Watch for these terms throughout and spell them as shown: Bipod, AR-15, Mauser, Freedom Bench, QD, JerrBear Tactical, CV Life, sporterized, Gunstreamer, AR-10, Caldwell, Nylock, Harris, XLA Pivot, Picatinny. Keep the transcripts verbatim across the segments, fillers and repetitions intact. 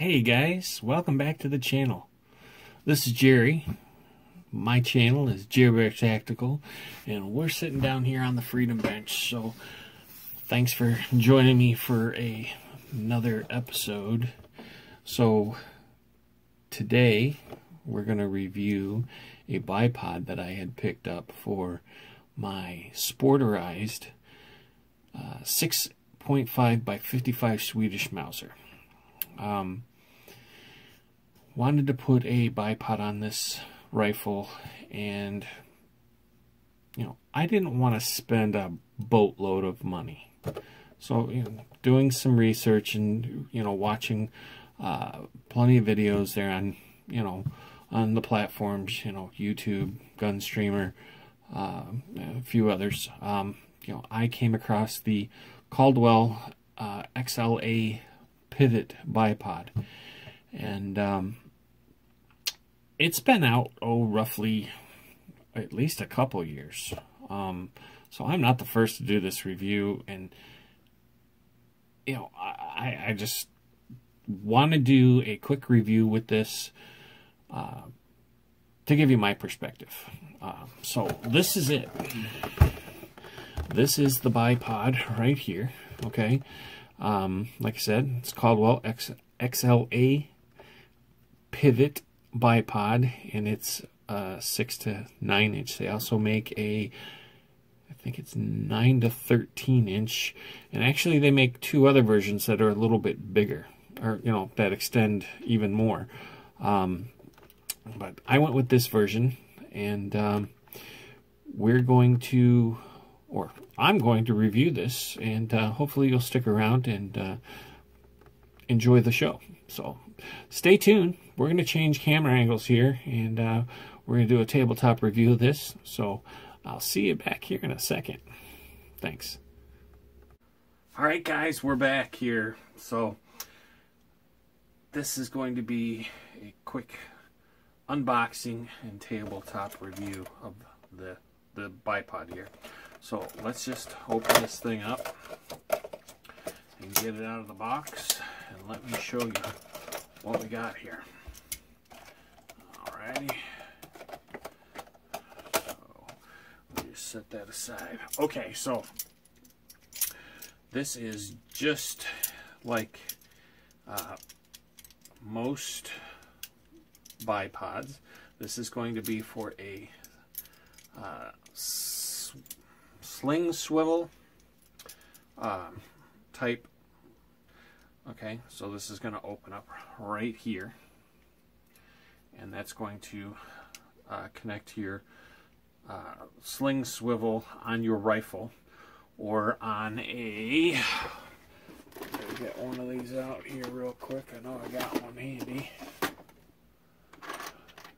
Hey guys, welcome back to the channel. This is Jerry. My channel is JerrBear Tactical, and we're sitting down here on the Freedom Bench. So thanks for joining me for a, another episode. So today we're going to review a bipod that I had picked up for my sporterized uh, six point five by fifty-five Swedish Mauser. Um, wanted to put a bipod on this rifle, and you know, I didn't want to spend a boatload of money. So, you know, doing some research and, you know, watching uh, plenty of videos there on, you know, on the platforms, you know, YouTube, Gunstreamer, uh, a few others. Um, you know, I came across the Caldwell uh, X L A Pivot bipod, and um, it's been out oh roughly at least a couple years, um, so I'm not the first to do this review. And you know, I, I just want to do a quick review with this uh, to give you my perspective. Uh, so this is it. This is the bipod right here. Okay. Um, like I said, it's Caldwell X XLA Pivot bipod, and it's uh, six to nine inch. They also make a, I think it's nine to thirteen inch. And actually they make two other versions that are a little bit bigger, or, you know, that extend even more. Um, but I went with this version, and um, we're going to, or I'm going to review this, and uh, hopefully you'll stick around and uh, enjoy the show. So stay tuned. We're going to change camera angles here, and uh, we're going to do a tabletop review of this. So I'll see you back here in a second. Thanks. All right, guys, we're back here. So this is going to be a quick unboxing and tabletop review of the, the bipod here. So let's just open this thing up and get it out of the box, and let me show you what we got here. Alrighty. So we'll just set that aside. Okay, so this is just like uh, most bipods. This is going to be for a uh, sling swivel um, type. Okay, so this is going to open up right here, and that's going to uh, connect to your uh, sling swivel on your rifle or on a, let me get one of these out here real quick. I know I got one handy.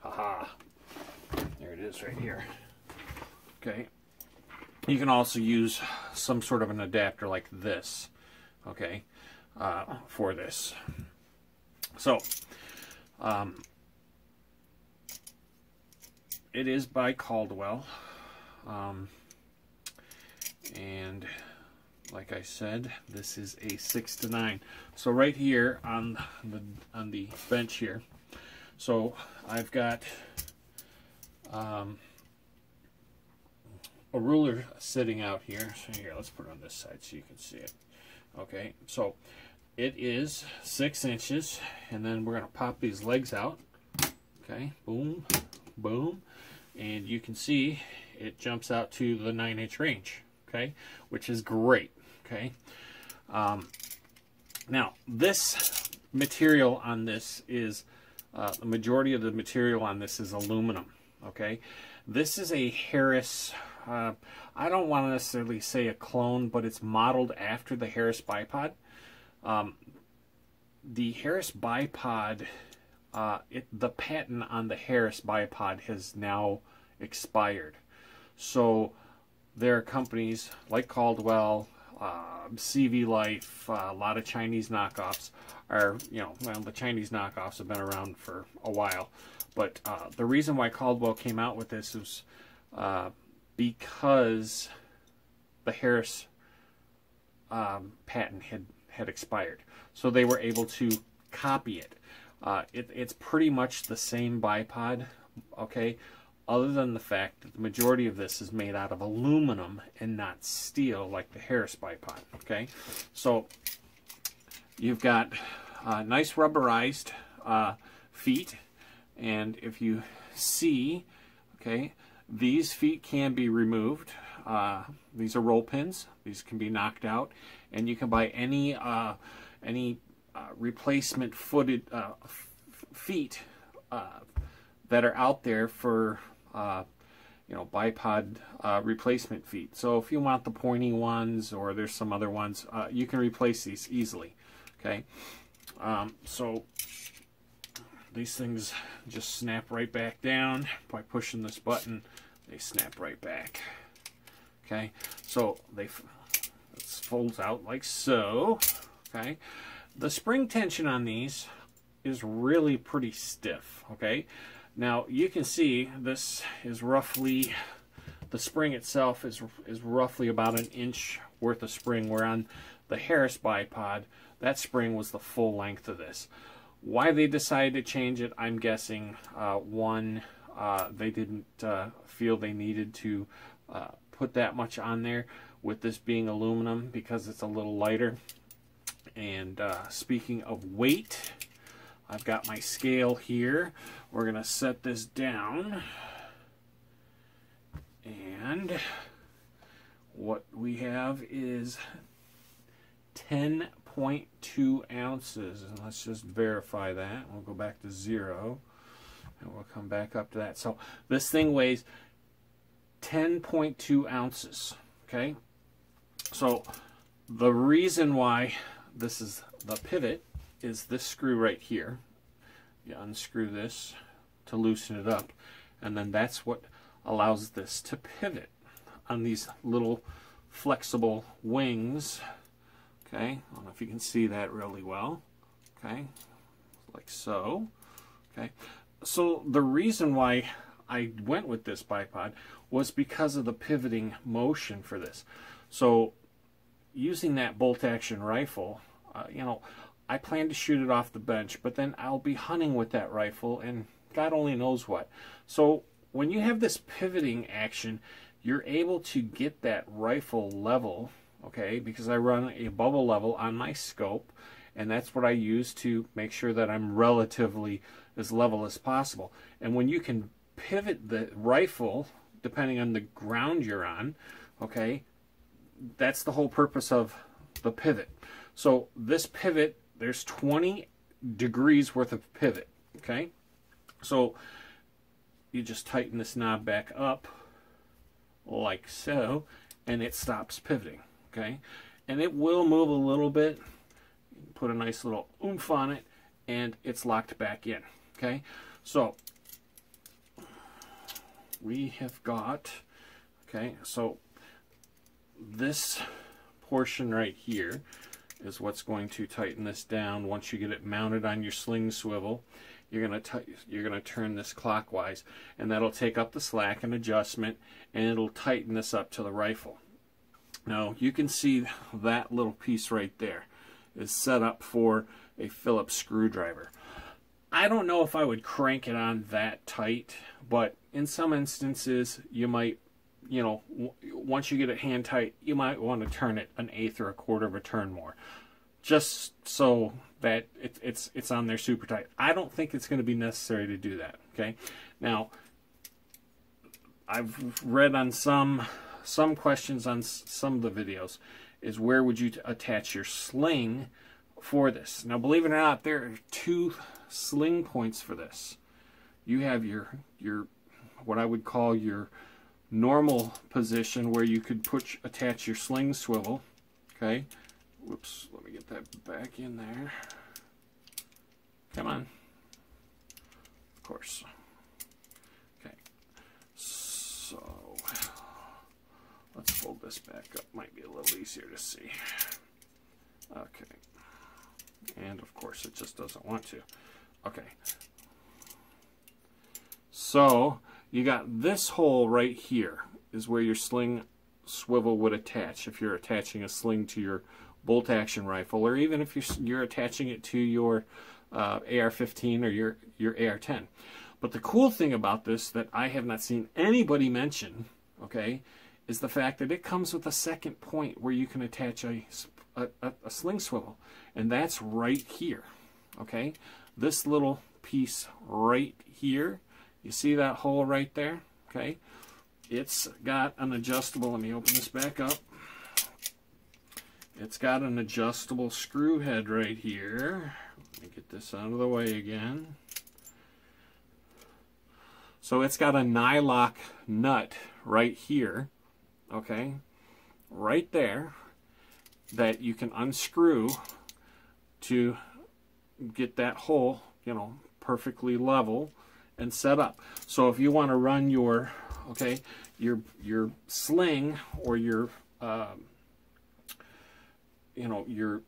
Haha, there it is right here. Okay. You can also use some sort of an adapter like this, okay, uh, for this. So, um, it is by Caldwell, um, and like I said, this is a six to nine. So right here on the on the bench here, so I've got. Um, A ruler sitting out here. So here, let's put it on this side so you can see it. Okay, so it is six inches, and then we're gonna pop these legs out. Okay, boom, boom, and you can see it jumps out to the nine inch range. Okay, which is great. Okay, um, now this material on this is uh, the majority of the material on this is aluminum. Okay, this is a Harris. Uh, I don't want to necessarily say a clone, but it's modeled after the Harris bipod. Um, the Harris bipod, uh, it, the patent on the Harris bipod has now expired. So there are companies like Caldwell, uh, C V Life, uh, a lot of Chinese knockoffs are, you know, well, the Chinese knockoffs have been around for a while. But uh, the reason why Caldwell came out with this is, uh, because the Harris um, patent had, had expired. So they were able to copy it. Uh, it it's pretty much the same bipod, okay, other than the fact that the majority of this is made out of aluminum and not steel like the Harris bipod, okay? So you've got uh, nice rubberized uh, feet, and if you see, okay, these feet can be removed. Uh, these are roll pins. These can be knocked out, and you can buy any uh, any uh, replacement footed uh, feet uh, that are out there for uh, you know, bipod uh, replacement feet. So if you want the pointy ones, or there's some other ones, uh, you can replace these easily. Okay, um, so these things just snap right back down by pushing this button. They snap right back. Okay, so they this folds out like so. Okay, the spring tension on these is really pretty stiff. Okay, now you can see this is roughly, the spring itself is is roughly about an inch worth of spring. Where on the Harris bipod, that spring was the full length of this. Why they decided to change it, I'm guessing, uh, one, uh, they didn't uh, feel they needed to uh, put that much on there with this being aluminum, because it's a little lighter. And uh, speaking of weight, I've got my scale here. We're going to set this down. And what we have is ten point two ounces, and let's just verify that. We'll go back to zero and we'll come back up to that. So this thing weighs ten point two ounces. Okay, so the reason why this is the pivot is this screw right here. You unscrew this to loosen it up, and then that's what allows this to pivot on these little flexible wings. Okay, I don't know if you can see that really well. Okay, like so. Okay, so the reason why I went with this bipod was because of the pivoting motion for this. So using that bolt action rifle, uh, you know, I plan to shoot it off the bench, but then I'll be hunting with that rifle and God only knows what. So when you have this pivoting action, you're able to get that rifle level. Okay, because I run a bubble level on my scope, and that's what I use to make sure that I'm relatively as level as possible. And when you can pivot the rifle depending on the ground you're on, okay, that's the whole purpose of the pivot. So this pivot, there's twenty degrees worth of pivot. Okay, so you just tighten this knob back up like so, and it stops pivoting. Okay, and it will move a little bit. Put a nice little oomph on it, and it's locked back in. Okay, so we have got, okay, so this portion right here is what's going to tighten this down. Once you get it mounted on your sling swivel, you're gonna you're gonna turn this clockwise, and that'll take up the slack and adjustment, and it'll tighten this up to the rifle. Now you can see that little piece right there is set up for a Phillips screwdriver. I don't know if I would crank it on that tight, but in some instances you might, you know, w once you get it hand tight, you might want to turn it an eighth or a quarter of a turn more, just so that it, it's it's on there super tight. I don't think it's going to be necessary to do that. Okay, now I've read on some some questions on some of the videos is where would you t attach your sling for this. Now believe it or not, there are two sling points for this. You have your your what I would call your normal position where you could put attach your sling swivel. Okay, whoops, let me get that back in there. Come on, of course. Okay, so let's fold this back up. Might be a little easier to see. Okay. And of course it just doesn't want to. Okay. So you got this hole right here is where your sling swivel would attach if you're attaching a sling to your bolt action rifle, or even if you're, you're attaching it to your uh, A R fifteen or your, your A R ten. But the cool thing about this that I have not seen anybody mention, okay, is the fact that it comes with a second point where you can attach a, a, a sling swivel. And that's right here, okay? This little piece right here. You see that hole right there, okay? It's got an adjustable, let me open this back up. It's got an adjustable screw head right here. Let me get this out of the way again. So it's got a nylock nut right here, okay, right there, that you can unscrew to get that hole, you know, perfectly level and set up. So if you want to run your, okay, your your sling or your um, you know, your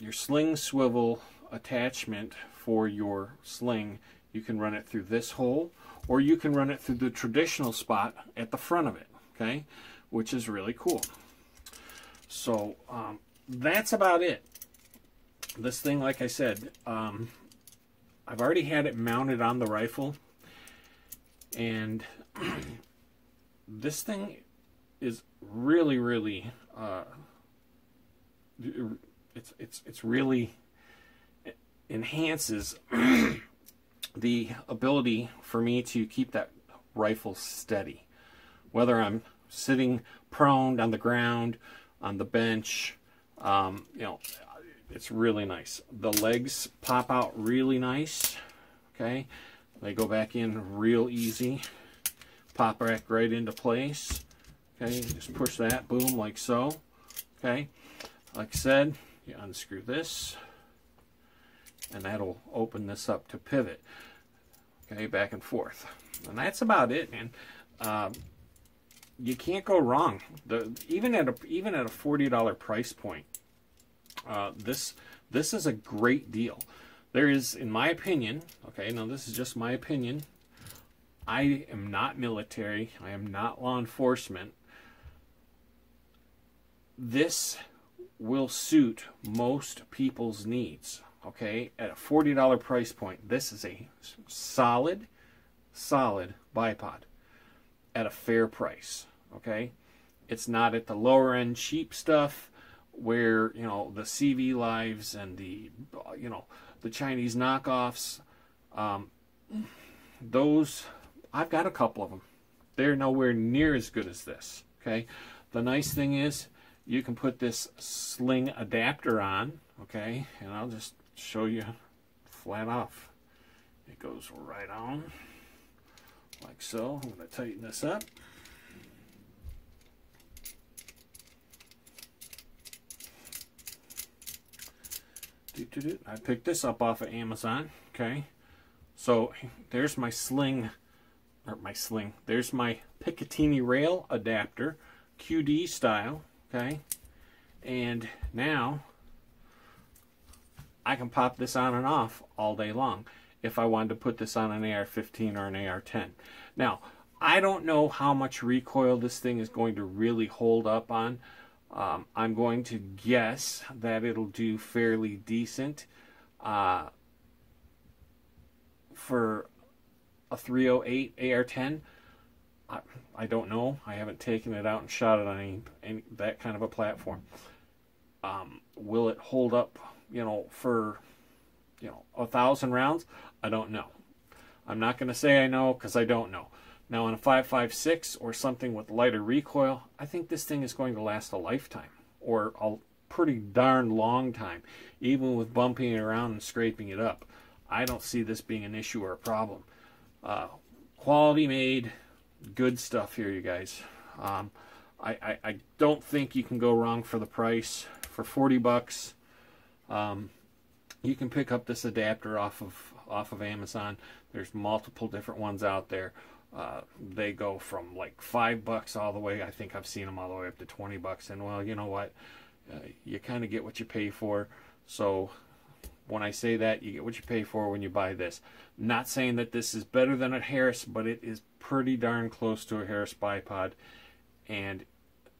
your sling swivel attachment for your sling, you can run it through this hole, or you can run it through the traditional spot at the front of it, okay, which is really cool. So um, that's about it. This thing, like I said, um, I've already had it mounted on the rifle, and this thing is really, really uh, it's it's it's really it enhances the ability for me to keep that rifle steady, whether I'm sitting prone on the ground, on the bench. Um, you know, it's really nice. The legs pop out really nice. Okay, they go back in real easy. Pop back right into place. Okay, just push that, boom, like so. Okay, like I said, you unscrew this, and that'll open this up to pivot, okay, back and forth. And that's about it, man. Uh, you can't go wrong. The even at a even at a forty dollar price point, uh, this this is a great deal. There is, in my opinion, okay, now this is just my opinion. I am not military. I am not law enforcement. This will suit most people's needs. Okay, at a forty dollar price point, this is a solid, solid bipod at a fair price, okay? It's not at the lower-end cheap stuff where, you know, the C V Lives and the, you know, the Chinese knockoffs. Um, those, I've got a couple of them. They're nowhere near as good as this, okay? The nice thing is you can put this sling adapter on, okay? And I'll just show you flat off. It goes right on like so. I'm going to tighten this up. Doo -doo -doo. I picked this up off of Amazon. Okay, so there's my sling, or my sling. There's my Picatinny rail adapter, Q D style. Okay, and now I can pop this on and off all day long if I wanted to put this on an A R fifteen or an A R ten. Now, I don't know how much recoil this thing is going to really hold up on. Um, I'm going to guess that it'll do fairly decent uh, for a three oh eight A R ten. I, I don't know. I haven't taken it out and shot it on any, any that kind of a platform. Um, will it hold up, you know, for, you know, a thousand rounds? I don't know. I'm not going to say I know because I don't know. Now, on a five five six or something with lighter recoil, I think this thing is going to last a lifetime, or a pretty darn long time, even with bumping it around and scraping it up. I don't see this being an issue or a problem. Uh, quality made, good stuff here, you guys. Um, I, I, I don't think you can go wrong for the price. For forty bucks. Um, you can pick up this adapter off of off of Amazon. There's multiple different ones out there. Uh, they go from like five bucks all the way. I think I've seen them all the way up to twenty bucks. And well, you know what? Uh, you kind of get what you pay for. So when I say that, you get what you pay for when you buy this. Not saying that this is better than a Harris, but it is pretty darn close to a Harris bipod. And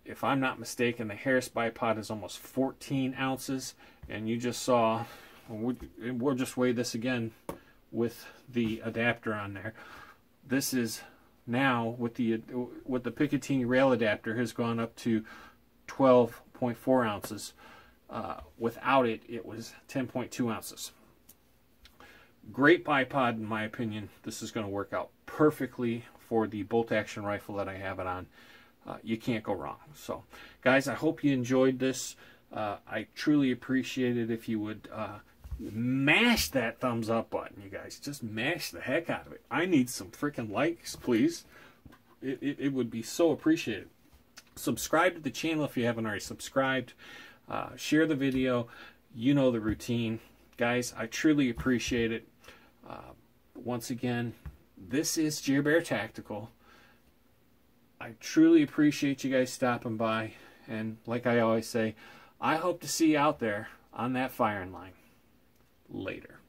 if I'm not mistaken, the Harris bipod is almost fourteen ounces, and you just saw we, we'll just weigh this again with the adapter on there. This is now with the with the Picatinny rail adapter has gone up to twelve point four ounces. Uh, without it, it was ten point two ounces. Great bipod, in my opinion. This is going to work out perfectly for the bolt-action rifle that I have it on. Uh, you can't go wrong. So, guys, I hope you enjoyed this. Uh, I truly appreciate it if you would uh, mash that thumbs up button, you guys. Just mash the heck out of it. I need some freaking likes, please. It, it, it would be so appreciated. Subscribe to the channel if you haven't already subscribed. Uh, share the video. You know the routine. Guys, I truly appreciate it. Uh, once again, this is JerrBear Tactical. I truly appreciate you guys stopping by. And like I always say, I hope to see you out there on that firing line. Later.